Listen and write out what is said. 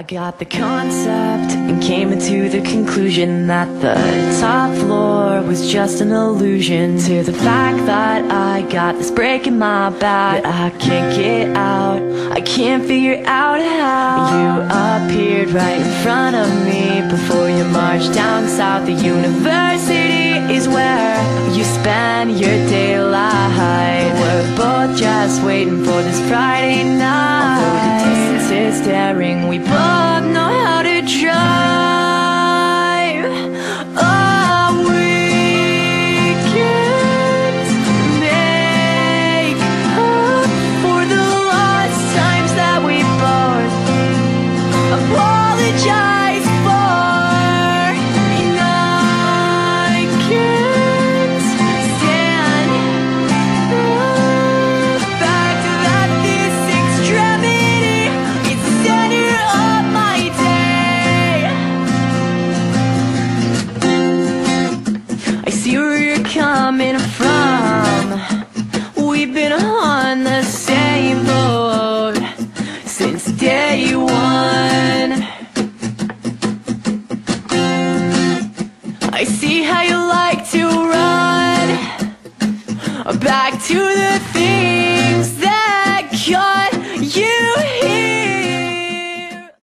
I got the concept and came into the conclusion that the top floor was just an illusion, to the fact that I got this break in my back that I can't get out. I can't figure out how you appeared right in front of me before you marched down south. The university is where you spend your daylight. We're both just waiting for this Friday night. Although the distance is staring, we both know how to drive. Oh, we can't make up for the lost times that we both apologize for. And I can't stand the fact that this extremity is the center of my day. I see where you're coming from. We've been on the same boat since day one. I see how you like to run back to the thing